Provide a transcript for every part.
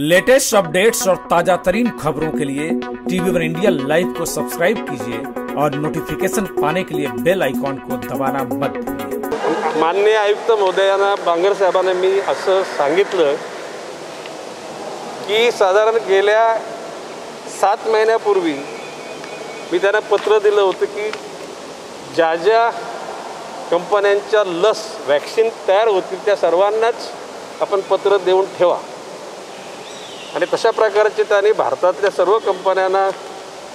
Latest updates और ताजा तरीन खबरों के लिए TV1 इंडिया लाइव को सब्सक्राइब कीजिए और नोटिफिकेशन पाने के लिए बेल आइकॉन को दबाना मत भूलिए। माननीय आयुक्त महोदयांना बांगर साहेबांनी मी असं सांगितलं की साधारण गेल्या 7 महिन्यापूर्वी मी त्यांना पत्र दिलं होतं की ज्या ज्या कंपन्यांच्या लस वैक्सीन तयार होतील त्या सर्वांनाच आपण पत्र देऊन ठेवा आणि तशा प्रकारचे त्यांनी भारतातल्या सर्व कंपन्यांना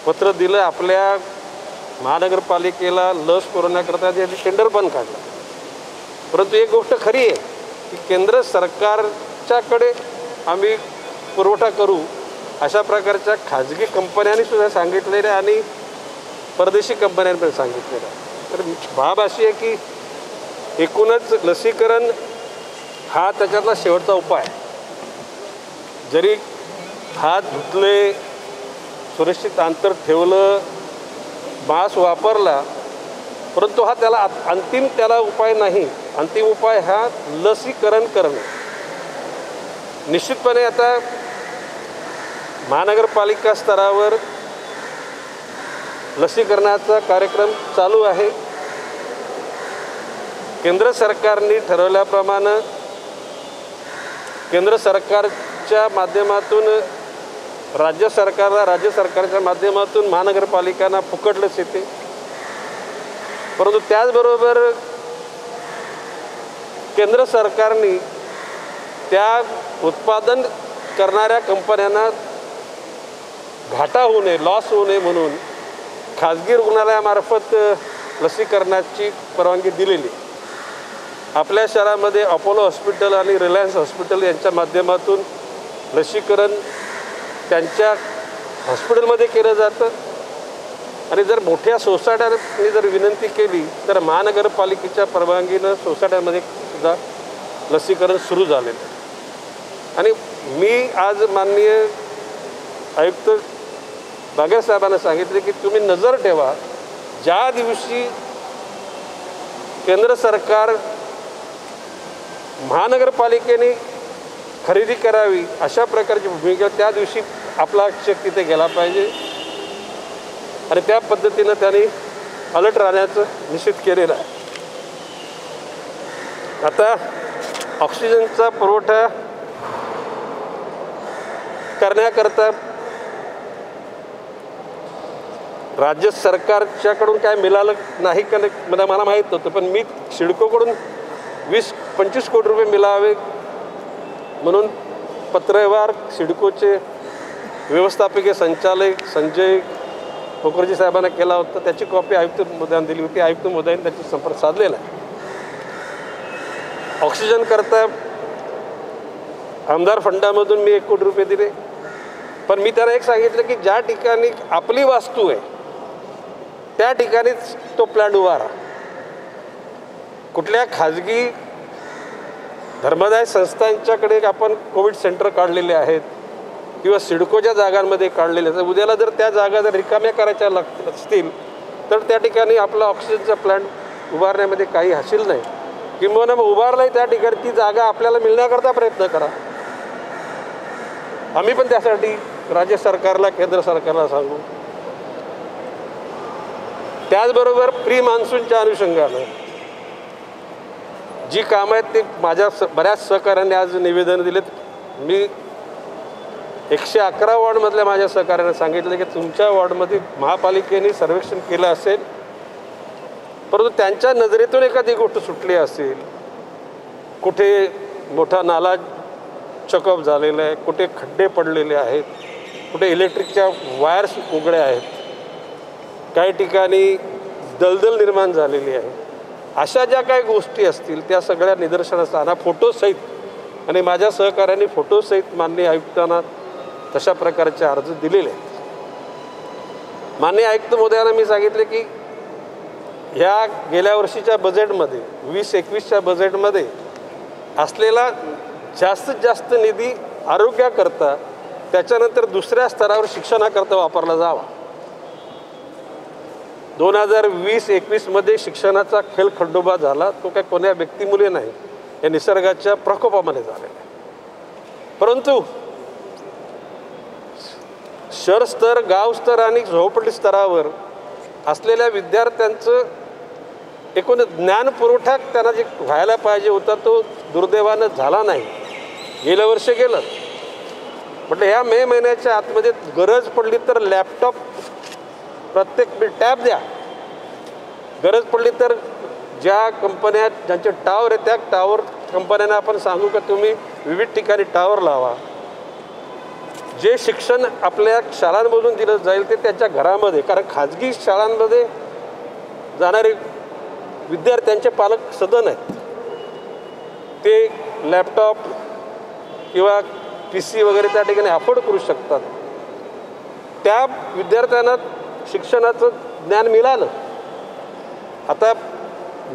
पत्र दिलं। आपल्या महानगरपालिकेला लस पुरवण्याकरता जे टेंडर बंद काढला, परंतु एक गोष्ट खरी आहे की केंद्र सरकारच्याकडे आम्ही पुरवठा करू अशा प्रकारच्या खाजगी कंपन्यांनी सुद्धा सांगितलेले आणि परदेशी कंपन्यांनी पण सांगितलेले। तर बाब अशी आहे की एकूणच लसीकरण हा त्याच्यातला शेवटचा उपाय आहे। जरी हात धुतले, सुरक्षित अंतर ठेवलं, मास्क वापरला, परंतु हा त्याला अंतिम त्याला उपाय नाही। अंतिम उपाय हा लसीकरण करणे। निश्चितपणे आता महानगरपालिका स्तरावर लसीकरणाचा कार्यक्रम चालू आहे। केंद्र सरकारने ठरवल्याप्रमाणे केंद्र सरकारच्या माध्यमातून राज्य सरकारला, राज्य सरकारच्या माध्यमातून महानगरपालिकांना फुकटलंच येते, परंतु त्याचबरोबर केंद्र सरकारने त्या उत्पादन करणाऱ्या कंपन्यांना घाटा होऊ नये, लॉस होऊ नये म्हणून खाजगी रुग्णालयामार्फत लसीकरणाची परवानगी दिलेली। आपल्या शहरामध्ये अपोलो हॉस्पिटल आणि रिलायन्स हॉस्पिटल यांच्या माध्यमातून लसीकरण त्यांच्या हॉस्पिटलमध्ये केलं जातं आणि जर मोठ्या सोसायट्यांनी जर विनंती केली तर महानगरपालिकेच्या परवानगीनं सोसायट्यांमध्ये सुद्धा लसीकरण सुरू झालेलं आहे। आणि मी आज माननीय आयुक्त बांगर साहेबांना सांगितले की तुम्ही नजर ठेवा, ज्या दिवशी केंद्र सरकार महानगरपालिकेने खरेदी करावी अशा प्रकारची भूमिका त्या दिवशी आपला शक्ती तिथे गेला पाहिजे आणि त्या पद्धतीने त्यांनी अलर्ट राहण्याचं निश्चित केलेलं आहे। आता ऑक्सिजनचा पुरवठा करण्याकरता राज्य सरकारच्याकडून काय मिळालं नाही का मला माहीत नव्हतं, पण मी सिडकोकडून 20-25 कोटी रुपये मिळावे म्हणून पत्रव्यवहार सिडकोचे व्यवस्थापकीय संचालक संजय मुखर्जी साहेबांना केला होता, त्याची कॉपी आयुक्त महोदयांना दिली होती। आयुक्त महोदयांनी त्याची संपर्क साधलेला आहे। ऑक्सिजन करता आमदार फंडामधून मी 1 कोटी रुपये दिले, पण मी त्याला एक सांगितलं की ज्या ठिकाणी आपली वास्तू आहे त्या ठिकाणीच तो प्लॅन उभा राहा, कुठल्या खाजगी धर्मदाय संस्थांच्याकडे आपण कोविड सेंटर काढलेले आहेत किंवा सिडकोच्या जागांमध्ये काढलेले आहेत। उद्याला जर त्या जागा जर रिकाम्या करायच्या असतील तर त्या ठिकाणी आपला ऑक्सिजनचा प्लॅन्ट उभारण्यामध्ये काही हासिल नाही, किंवा मग उभारलाय त्या ठिकाणी ती जागा आपल्याला मिळण्याकरता प्रयत्न करा। आम्ही पण त्यासाठी राज्य सरकारला, केंद्र सरकारला सांगू। त्याचबरोबर प्री मान्सूनच्या अनुषंगाने जी कामं आहेत ते माझ्या बऱ्याच सहकाऱ्यांनी आज निवेदन दिलेत। मी 111 वॉर्डमधल्या माझ्या सहकाऱ्यांना सांगितलं की तुमच्या वॉर्डमध्ये महापालिकेने सर्वेक्षण केलं असेल, परंतु त्यांच्या नजरेतून एखादी गोष्ट सुटली असेल, कुठे मोठा नाला चकअप झालेला आहे, कुठे खड्डे पडलेले आहेत, कुठे इलेक्ट्रिकच्या वायर्स उघड्या आहेत, काही ठिकाणी दलदल निर्माण झालेली आहे, अशा ज्या काही गोष्टी असतील त्या सगळ्या निदर्शनास आणा फोटोसहित। आणि माझ्या सहकाऱ्यांनी फोटोसहित माननीय आयुक्तांना तशा प्रकारचे अर्ज दिलेले आहेत। माननीय आयुक्त महोदयांना मी सांगितले की या गेल्या वर्षीच्या बजेटमध्ये 20-21च्या बजेटमध्ये असलेला जास्तीत जास्त निधी आरोग्याकरता, त्याच्यानंतर दुसऱ्या स्तरावर शिक्षणाकरता वापरला जावा। 2020-21मध्ये शिक्षणाचा खेळ खंडोबा झाला, तो काय कोण्या व्यक्तीमुळे नाही, या निसर्गाच्या प्रकोपामुळे झालेला आहे। परंतु शहरस्तर, गावस्तर आणि झोपडी स्तरावर असलेल्या विद्यार्थ्यांचं एकूण ज्ञानपुरवठा त्यांना जे व्हायला पाहिजे होता तो दुर्दैवानं झाला नाही। गेल्या वर्षी गेलं म्हटलं या मे महिन्याच्या आतमध्ये गरज पडली तर लॅपटॉप प्रत्येक टॅब द्या, गरज पडली तर ज्या कंपन्या ज्यांचे टावर आहेत त्या टावर कंपन्यांना आपण सांगू की तुम्ही विविध ठिकाणी टावर लावा। जे शिक्षण आपल्या शाळांमधून दिलं जाईल ते त्याच्या घरामध्ये, कारण खाजगी शाळांमध्ये जाणारे विद्यार्थ्यांचे पालक सदन आहेत, ते लॅपटॉप किंवा पीसी वगैरे त्या ठिकाणी अफोर्ड करू शकतात। त्या विद्यार्थ्यांना शिक्षणाचं ज्ञान मिळालं। आता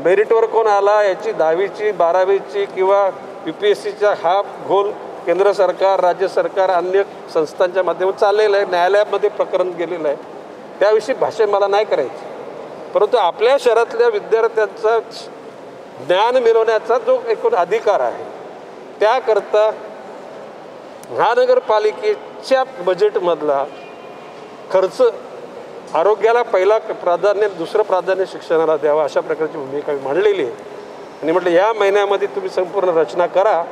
मेरिटवर कोण आला याची 10वीची 12वीची किंवा यूपीएससीचा हा गोल केंद्र सरकार, राज्य सरकार, अन्य संस्थांच्या माध्यमातून चाललेला आहे, न्यायालयामध्ये प्रकरण गेलेलं आहे, त्याविषयी भाषण मला नाही करायची। परंतु आपल्या शहरातल्या विद्यार्थ्यांचा ज्ञान मिळवण्याचा जो एकूण अधिकार आहे त्याकरता महानगरपालिकेच्या बजेटमधला खर्च आरोग्याला पहिला प्राधान्य, दुसरं प्राधान्य शिक्षणाला द्यावा अशा प्रकारची भूमिका मी मांडलेली आहे। आणि म्हटलं या महिन्यामध्ये तुम्ही संपूर्ण रचना करा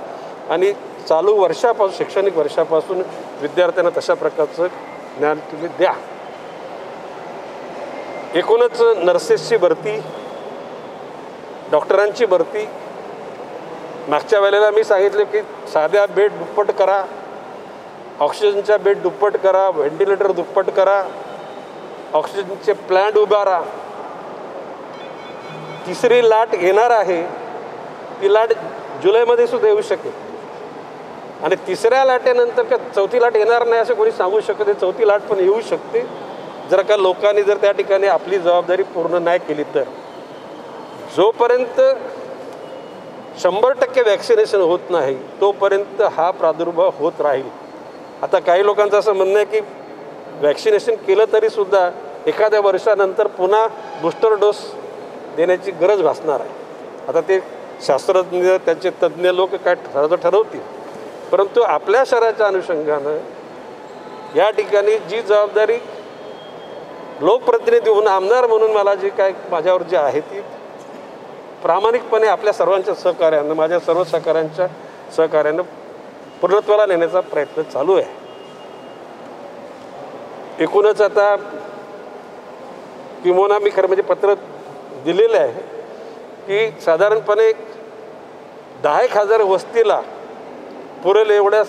आणि चालू वर्षापासून, शैक्षणिक वर्षापासून विद्यार्थ्यांना तशा प्रकारचं ज्ञान तुम्ही द्या। एकूणच नर्सेसची भरती, डॉक्टरांची भरती, मागच्या वेळेला मी सांगितलं की साध्या बेड दुप्पट करा, ऑक्सिजनचा बेड दुप्पट करा, व्हेंटिलेटर दुप्पट करा, ऑक्सिजनचे प्लांट उभारा। तिसरी लाट येणार आहे, ती लाट जुलैमध्ये सुद्धा येऊ शकेल आणि तिसऱ्या लाटेनंतर का चौथी लाट येणार नाही असं कोणी सांगू शकत नाही। चौथी लाट पण येऊ शकते जर का लोकांनी जर त्या ठिकाणी आपली जबाबदारी पूर्ण नाही केली तर। जोपर्यंत 100% वैक्सिनेशन होत नाही तोपर्यंत हा प्रादुर्भाव होत राहील। आता काही लोकांचं असं म्हणणं आहे की वैक्सिनेशन केलं तरी सुद्धा एखाद्या वर्षानंतर पुन्हा बूस्टर डोस देण्याची गरज भासणार आहे। आता ते शास्त्रज्ञ, त्यांचे तज्ज्ञ लोक काय ठरवतील, परंतु आपल्या शहराच्या अनुषंगाने या ठिकाणी जी जबाबदारी लोकप्रतिनिधी म्हणून, आमदार म्हणून मला जी काय माझ्यावर जी आहे ती प्रामाणिकपणे आपल्या सर्वांच्या सहकार्यानं, माझ्या सर्व सहकाऱ्यांच्या सहकार्यानं पूर्णत्वाला नेण्याचा प्रयत्न चालू आहे। एकूणच आता किमोना मी खरं म्हणजे पत्र दिलेलं आहे की साधारणपणे 10,000 वस्तीला पुरेल एवढ्या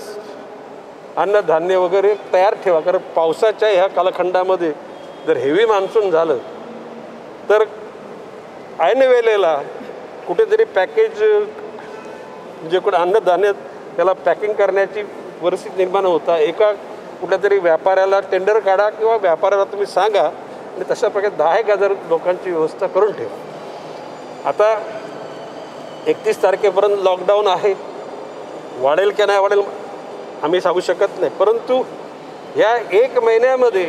अन्नधान्य वगैरे तयार ठेवा, कारण पावसाच्या ह्या कालखंडामध्ये जर हेवी मान्सून झालं तर ऐन वेळेला कुठेतरी पॅकेज जे कोण अन्नधान्य त्याला पॅकिंग करण्याची परिस्थिती निर्माण होता। एका कुठेतरी व्यापाऱ्याला टेंडर काढा किंवा व्यापाऱ्याला तुम्ही सांगा आणि तशा प्रकारे 10,000 लोकांची व्यवस्था करून ठेवा। आता 31 तारखेपर्यंत लॉकडाऊन आहे, वाढेल की नाही वाढेल आम्ही सांगू शकत नाही, परंतु या एक महिन्यामध्ये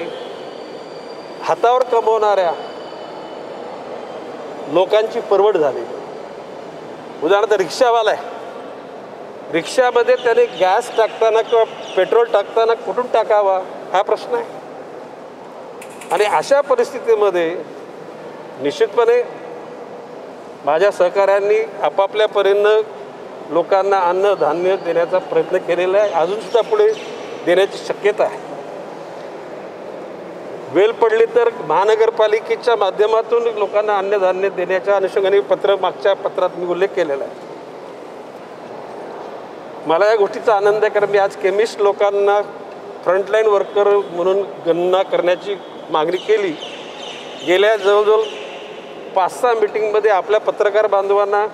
हातावर कमवणाऱ्या लोकांची परवड झाली। उदाहरणार्थ रिक्षावाला आहे, रिक्षामध्ये त्याने गॅस टाकताना किंवा पेट्रोल टाकताना कुठून टाकावा हा प्रश्न आहे। आणि अशा परिस्थितीमध्ये निश्चितपणे माझ्या सहकाऱ्यांनी आपापल्या परीनं लोकांना अन्नधान्य देण्याचा प्रयत्न केलेला आहे, अजूनसुद्धा पुढे देण्याची शक्यता आहे। वेळ पडली तर महानगरपालिकेच्या माध्यमातून लोकांना अन्नधान्य देण्याच्या अनुषंगाने पत्र, मागच्या पत्रात मी उल्लेख केलेला आहे। मला या गोष्टीचा आनंद आहे कारण मी आज केमिस्ट लोकांना फ्रंटलाईन वर्कर म्हणून गणना करण्याची मागणी केली। गेल्या जवळजवळ 5-6 मीटिंगमध्ये आपल्या पत्रकार बांधवांना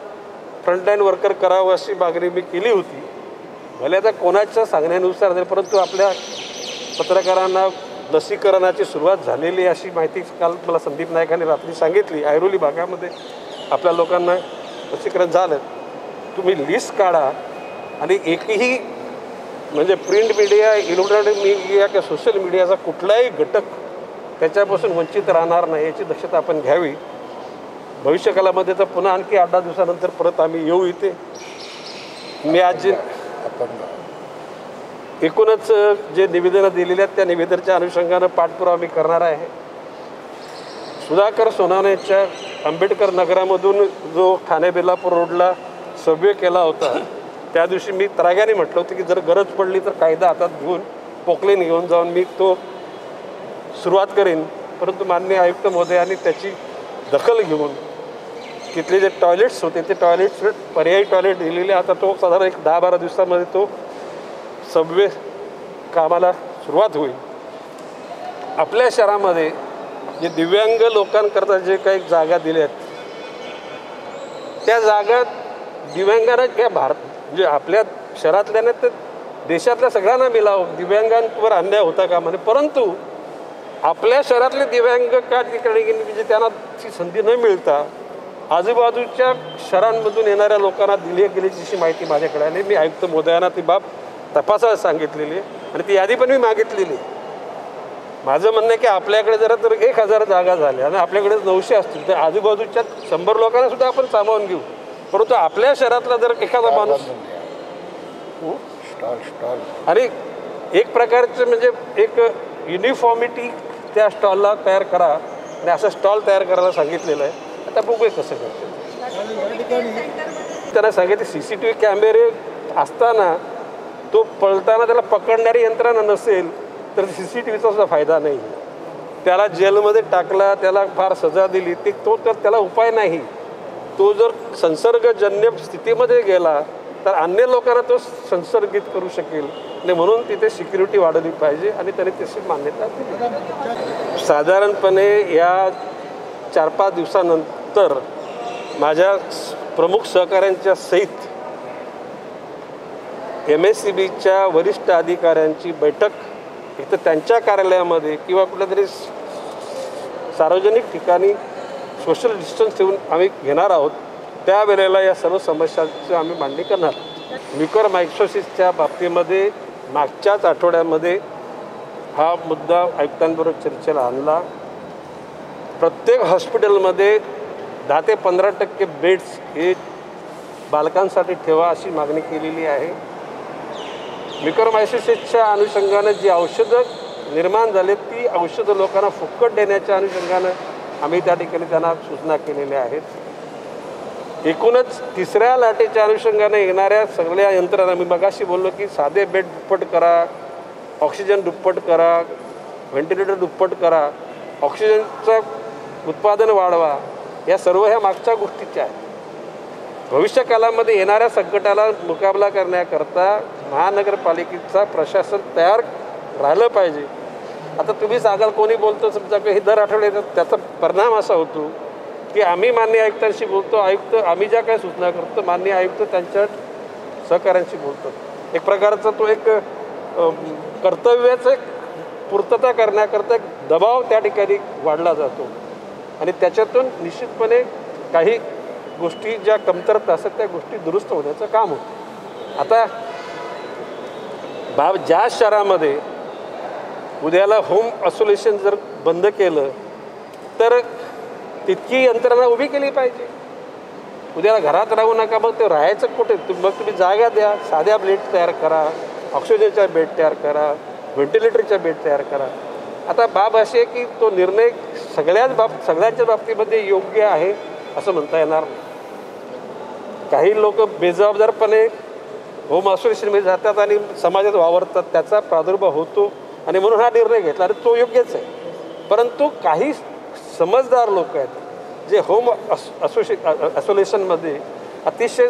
फ्रंटलाईन वर्कर करावं अशी मागणी मी केली होती। भले आता कोणाच्या सांगण्यानुसार नाही, परंतु आपल्या पत्रकारांना लसीकरणाची सुरुवात झालेली अशी माहिती काल मला संदीप नायकांनी रात्री सांगितली। ऐरोली भागामध्ये आपल्या लोकांना लसीकरण झालं। तुम्ही लिस्ट काढा आणि एकही म्हणजे प्रिंट मीडिया, इलेक्ट्रॉनिक मीडिया किंवा सोशल मीडियाचा कुठलाही घटक त्याच्यापासून वंचित राहणार नाही याची दक्षता आपण घ्यावी। भविष्यकालामध्ये तर पुन्हा आणखी 8-10 दिवसानंतर परत आम्ही येऊ इथे। मी आज एकूणच जे निवेदन दिलेले आहेत त्या निवेदनाच्या अनुषंगाने पाठपुरावा मी करणार आहे। सुधाकर सोनावणेच्या आंबेडकर नगरामधून जो ठाणे बेलापूर रोडला सर्वे केला होता त्या दिवशी मी त्रागाने म्हटलं होतं की जर गरज पडली तर कायदा हातात घेऊन पोकलेन घेऊन जाऊन मी तो सुरुवात करेन, परंतु माननीय आयुक्त महोदयांनी त्याची दखल घेऊन तिथले जे टॉयलेट्स होते ते टॉयलेट्स पर्यायी टॉयलेट दिलेले, आता तो साधारण एक 10-12 दिवसांमध्ये तो सबवे कामाला सुरुवात होईल। आपल्या शहरामध्ये जे दिव्यांग लोकांकरता जे काही जागा दिल्या आहेत त्या जागा दिव्यांगांना काय भारत म्हणजे आपल्या शहरातल्याने तर देशातल्या सगळ्यांना मिळाव, दिव्यांगांवर अन्याय होता का म्हणे, परंतु आपल्या शहरातले दिव्यांग का ठिकाणी म्हणजे त्यांना ती संधी न मिळता आजूबाजूच्या शहरांमधून येणाऱ्या लोकांना दिली गेल्याची जी माहिती माझ्याकडे आली, मी आयुक्त महोदयांना ती बाब तपासायला सांगितलेली आणि ती यादी पण मी मागितलेली। माझं म्हणणं आहे की आपल्याकडे जरा तर 1000 जागा झाल्या आणि आपल्याकडे 900 असतील तर आजूबाजूच्या 100 लोकांना सुद्धा आपण सामावून घेऊ, परंतु आपल्या शहरातला जर एखादा माणूस अरे एक प्रकारचं म्हणजे एक युनिफॉर्मिटी त्या स्टॉलला तयार करा आणि असं स्टॉल तयार करायला सांगितलेलं आहे। आता बघूया कसं करतो। त्यांना सांगितलं CCTV कॅमेरे असताना तो पळताना त्याला पकडणारी यंत्रणा नसेल तर CCTVचा सुद्धा फायदा नाही, त्याला जेलमध्ये टाकला त्याला फार सजा दिली ती तो तर त्याला उपाय नाही, तो जर संसर्गजन्य स्थितीमध्ये गेला तर अन्य लोकांना तो संसर्गित करू शकेल आणि म्हणून तिथे सिक्युरिटी वाढवली पाहिजे आणि त्याने तशी मान्यता दिली। साधारणपणे या 4-5 दिवसानंतर माझ्या प्रमुख सहकाऱ्यांच्या सहित MSCBच्या वरिष्ठ अधिकाऱ्यांची बैठक एक तर त्यांच्या कार्यालयामध्ये किंवा कुठेतरी सार्वजनिक ठिकाणी सोशल डिस्टन्स ठेवून आम्ही घेणार आहोत, त्यावेळेला या सर्व समस्यांची आम्ही मांडणी करणार। म्युकर मायक्रोसिसच्या बाबतीमध्ये मागच्याच आठवड्यामध्ये हा मुद्दा आयुक्तांबरोबर चर्चेला आणला। प्रत्येक हॉस्पिटलमध्ये 10 ते 15% बेड्स हे बालकांसाठी ठेवा अशी मागणी केलेली आहे। म्युकरमायसिसच्या अनुषंगाने जी औषधं निर्माण झाली ती औषधं लोकांना फुकट देण्याच्या अनुषंगाने आम्ही त्या ठिकाणी त्यांना सूचना केलेल्या आहेत। एकूणच 3ऱ्या लाटेच्या अनुषंगाने येणाऱ्या सगळ्या यंत्रणा मी मगाशी बोललो की साधे बेड दुप्पट करा, ऑक्सिजन दुप्पट करा, व्हेंटिलेटर दुप्पट करा, ऑक्सिजनचं उत्पादन वाढवा, या सर्व ह्या मागच्या गोष्टीच्या आहेत। भविष्य काळामध्ये येणाऱ्या संकटाला मुकाबला करण्याकरता महानगरपालिकेचा प्रशासन तयार राहिलं पाहिजे। आता तुम्ही सांगाल कोणी बोलतो समजा की हे दर आठवडे त्याचा परिणाम असा होतो की आम्ही माननीय आयुक्तांशी बोलतो, आयुक्त आम्ही ज्या काय सूचना करतो माननीय आयुक्त त्यांच्या सहकाऱ्यांशी बोलतो, एक प्रकारचा तो एक कर्तव्याचं पूर्तता करण्याकरता दबाव त्या ठिकाणी वाढला जातो आणि त्याच्यातून निश्चितपणे काही गोष्टी ज्या कमतरता असतात त्या गोष्टी दुरुस्त होण्याचं काम होतं। आता बाब ज्या शहरामध्ये उद्याला होम आयसोलेशन जर बंद केलं तर तितकी यंत्रणा उभी केली पाहिजे। उद्याला घरात राहू नका मग ते राहायचं कुठे, तुम्ही जागा द्या, साध्या बेड तयार करा, ऑक्सिजनच्या बेड तयार करा, व्हेंटिलेटरच्या बेड तयार करा। आता बाब अशी आहे की तो निर्णय सगळ्यांच्या बाबतीमध्ये योग्य आहे असं म्हणता येणार नाही। काही लोक बेजबाबदारपणे होम आयसोलेशनमध्ये जातात आणि समाजात वावरतात, त्याचा प्रादुर्भाव होतो आणि म्हणून हा निर्णय घेतला आणि तो योग्यच आहे, परंतु काही समजदार लोक आहेत जे होम आयसोलेशनमध्ये अतिशय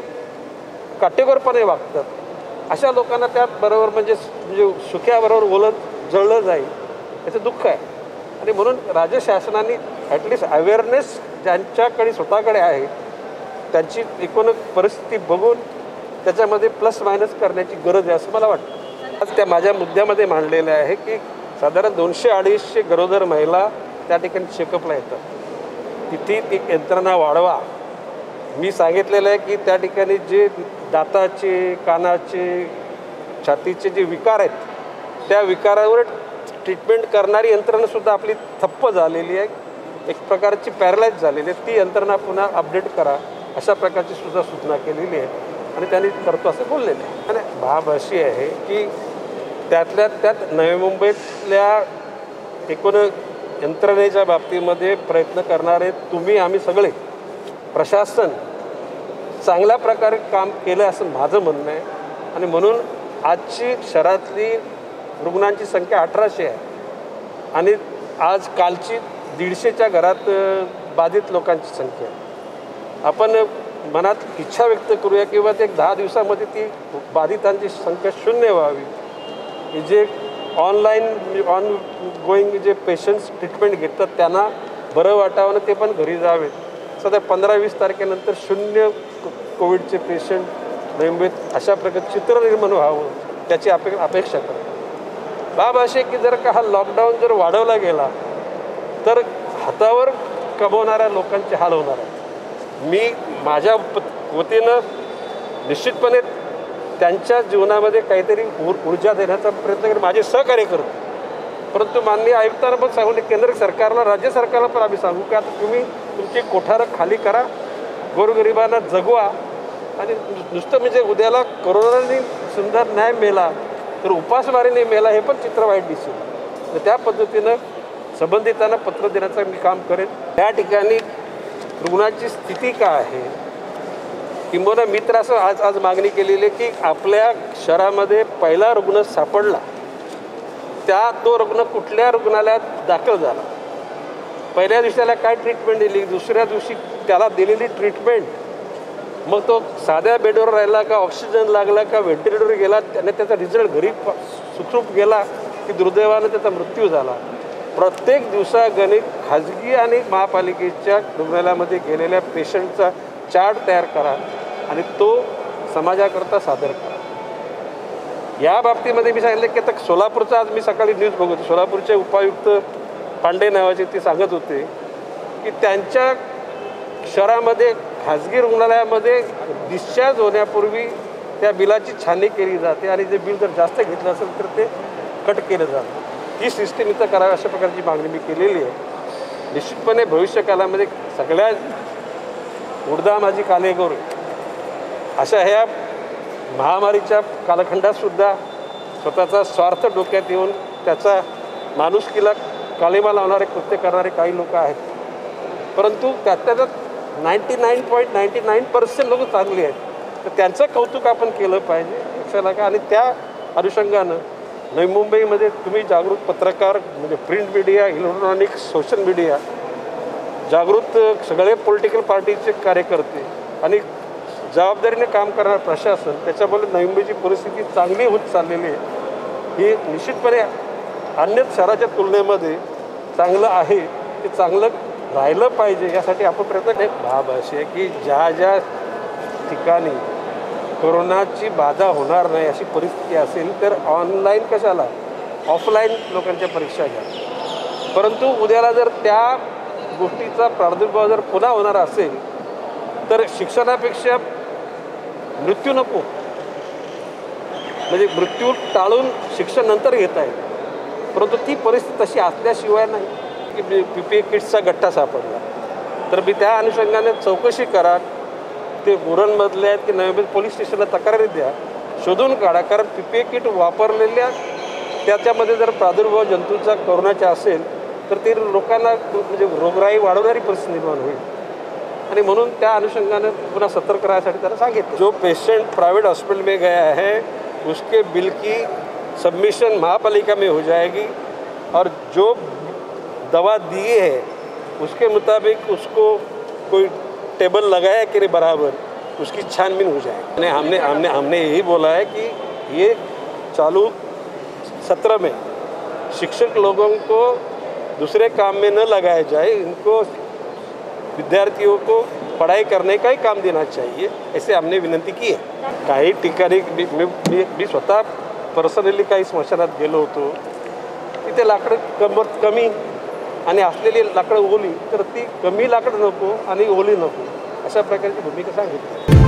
काटेकोरपणे वागतात, अशा लोकांना त्याबरोबर म्हणजे सुख्याबरोबर बोलत जळलं जाईल याचं दुःख आहे आणि म्हणून राज्य शासनाने ॲटलिस्ट अवेअरनेस ज्यांच्याकडे स्वतःकडे आहे त्यांची एकूण परिस्थिती बघून त्याच्यामध्ये प्लस मायनस करण्याची गरज आहे असं मला वाटतं। आज त्या माझ्या मुद्द्यामध्ये मांडलेलं आहे की साधारण 200-250 गरोदर महिला त्या ठिकाणी चेकअपला येतात, तिथे ती यंत्रणा वाढवा। मी सांगितलेलं आहे की त्या ठिकाणी जे दाताचे कानाचे छातीचे जे विकार आहेत त्या विकारावर ट्रीटमेंट करणारी यंत्रणंसुद्धा आपली ठप्प झालेली आहे, एक प्रकारची पॅरलाईज झालेली आहे, ती यंत्रणा पुन्हा अपडेट करा अशा प्रकारची सुद्धा सूचना केलेली आहे आणि त्यांनी करतो असं बोललेलं आहे। आणि बाब अशी आहे की त्यातल्या त्यात नवी मुंबईतल्या एकूण यंत्रणेच्या बाबतीमध्ये प्रयत्न करणारे तुम्ही आम्ही सगळे प्रशासन चांगल्या प्रकारे काम केलं असं माझं म्हणणं आहे। आणि म्हणून आजची शहरातली रुग्णांची संख्या 1800 आहे आणि आज कालची 150च्या घरात बाधित लोकांची संख्या आहे। आपण मनात इच्छा व्यक्त करूया की एक 10 दिवसांमध्ये ती बाधितांची संख्या शून्य व्हावी। जे ऑनलाइन ऑन गोइंग जे पेशंट्स ट्रीटमेंट घेतात त्यांना बरं वाटावं ते पण घरी जावेत। सध्या 15-20 तारखेनंतर 0 कोविडचे पेशंट नोंदवेत अशा प्रकारचे चित्र निर्माण व्हावं त्याची अपेक्षा करतो। बाब अशी की जर का हा लॉकडाऊन जर वाढवला गेला तर हातावर कमवणाऱ्या लोकांचे हाल होणार आहे। मी माझ्या वतीने निश्चितपणे त्यांच्या जीवनामध्ये काहीतरी ऊर्जा देण्याचा प्रयत्न कर माझे सहकार्य करतो। परंतु माननीय आयुक्तांना पण सांगून केंद्र सरकारला राज्य सरकारला पण आम्ही सांगू की आता तुम्ही तुमची कोठार खाली करा, गोरगरिबांना जगवा। आणि नुसतं म्हणजे उद्याला कोरोनाने सुंदर न्याय मिळाला तर उपासमारीने मिळाला हे पण चित्र वाईट दिसेल। तर त्या पद्धतीने संबंधितांना पत्र देण्याचं मी काम करेन। त्या ठिकाणी रुग्णाची स्थिती काय आहे किंबहुना मित्र असं आज आज मागणी केलेली की आपल्या शहरामध्ये पहिला रुग्ण सापडला त्या तो रुग्ण कुठल्या रुग्णालयात दाखल झाला, पहिल्या दिवसाला काय ट्रीटमेंट दिली, दुसऱ्या दिवशी त्याला दिलेली ट्रीटमेंट, मग तो साध्या बेडवर राहिला का ऑक्सिजन लागला का व्हेंटिलेटरवर गेला, त्याने त्याचा रिझल्ट घरी सुखरूप गेला की दुर्दैवाने त्याचा मृत्यू झाला। प्रत्येक दिवसागणित खाजगी आणि महापालिकेच्या रुग्णालयामध्ये गेलेल्या पेशंटचा चार्ट तयार करा आणि तो समाजाकरता सादर करा। या बाबतीमध्ये मी सांगितलं की आता सोलापूरचा आज मी सकाळी न्यूज बघतो, सोलापूरचे उपायुक्त पांडे नावाचे ते सांगत होते की त्यांच्या शहरामध्ये खाजगी रुग्णालयामध्ये डिस्चार्ज होण्यापूर्वी त्या बिलाची छाननी केली जाते आणि जे बिल जर जास्त घेतलं असेल तर ते कट केलं जातं। ही सिस्टीम इथं करावी अशा प्रकारची मागणी मी केलेली आहे। निश्चितपणे भविष्यकालामध्ये सगळ्या उडदा माझी कालेगोर अशा ह्या महामारीच्या कालखंडातसुद्धा स्वतःचा स्वार्थ डोक्यात येऊन त्याचा माणुसकीला कालिमा लावणारे कृत्य करणारे काही लोक आहेत। परंतु त्यातल्या 99.99% लोक चांगली आहेत, तर त्यांचं कौतुक आपण केलं पाहिजे चला का। आणि त्या अनुषंगानं नवी मुंबईमध्ये तुम्ही जागृत पत्रकार म्हणजे print media, electronic, social media, जागृत सगळे पॉलिटिकल पार्टीचे कार्यकर्ते आणि जबाबदारीने काम करणारं प्रशासन त्याच्यामुळे नवी मुंबईची परिस्थिती चांगली होत चाललेली आहे। ही निश्चितपणे अन्य शहराच्या तुलनेमध्ये चांगलं आहे, ते चांगलं राहिलं पाहिजे यासाठी आपण प्रयत्न। एक बाब अशी आहे की ज्या ज्या ठिकाणी कोरोनाची बाधा होणार नाही अशी परिस्थिती असेल तर ऑनलाईन कशाला ऑफलाईन लोकांच्या परीक्षा घ्या। परंतु उद्याला जर त्या गोष्टीचा प्रादुर्भाव जर पुन्हा होणार असेल तर शिक्षणापेक्षा मृत्यू नको, म्हणजे मृत्यू टाळून शिक्षण नंतर घेता येईल। परंतु ती परिस्थिती तशी असल्याशिवाय नाही की PPE किट्सचा गठ्ठा सापडला तर मी त्या अनुषंगाने चौकशी करा, ते गुरणमधले आहेत की नवीन पोलीस स्टेशनला तक्रारी द्या, शोधून काढा। कारण PPE किट वापरलेल्या त्याच्यामध्ये जर प्रादुर्भाव जंतूचा कोरोनाचा असेल तर ते लोकांना म्हणजे रोगराई वाढवणारी परिस्थिती निर्माण होईल। आणि म्हणून त्या अनुषंगाने पुनः सतर्क राहण्यासाठी त्यांना सांगितलं। जो पेशेंट प्राइवेट हॉस्पिटल में गया है उसके बिल की सबमिशन महापालिका में हो जाएगी और जो दवा दिए है उसके मुताबिक उसको कोई टेबल लगाया के बराबर उसकी छानबीन हो जाएगी। हमने हमने हमने यही बोला है कि ये चालू सत्र में शिक्षक लोगों को दूसरे काम में न लगाया जाए, इनको विद्यार्थियों को पढ़ाई करने का ही काम देना चाहिए, ऐसे हमने विनंती की है। काही ठिकाणी मी स्वतः पर्सनली काही स्मशानात गेलो होतो, तिथे लाकडं कमी आणि असलेली लाकडं ओली, तर ती कमी लाकडं नको आणि ओली नको अशा प्रकारची भूमिका सांगितली।